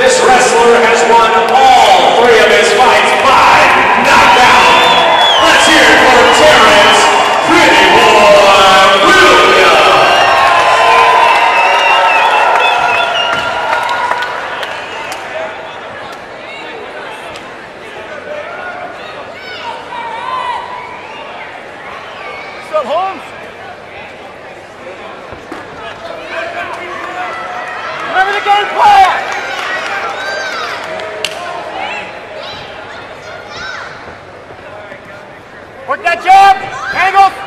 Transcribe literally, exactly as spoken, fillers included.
This wrestler has won all three of his fights by knockout. Let's hear it for Terrence Pretty Boy Williams. Still Holmes? Remember the game plan! Work that jab, angle.